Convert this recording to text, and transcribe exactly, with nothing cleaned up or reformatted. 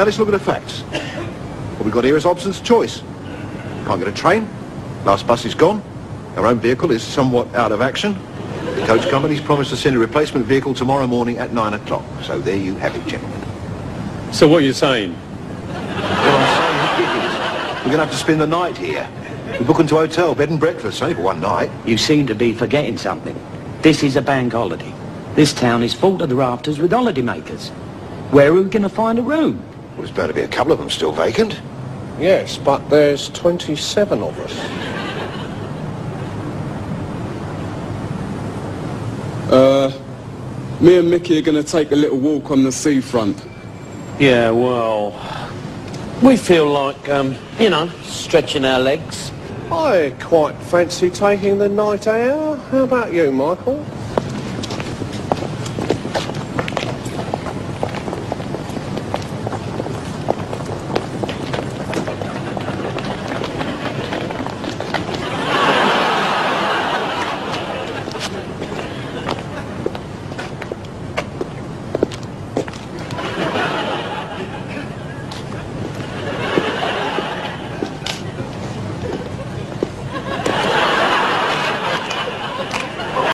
Now let's look at the facts. What we've got here is Hobson's choice. Can't get a train, last bus is gone, our own vehicle is somewhat out of action. The coach company's promised to send a replacement vehicle tomorrow morning at nine o'clock. So there you have it, gentlemen. So what are you saying? Well, I'm saying we're going to have to spend the night here. We're booking to hotel, bed and breakfast, only for one night. You seem to be forgetting something. This is a bank holiday. This town is full to the rafters with holidaymakers. Where are we going to find a room? Well, there's bound to be a couple of them still vacant. Yes, but there's twenty-seven of us. Uh, me and Mickey are going to take a little walk on the seafront. Yeah, well, we feel like, um, you know, stretching our legs. I quite fancy taking the night hour. How about you, Michael?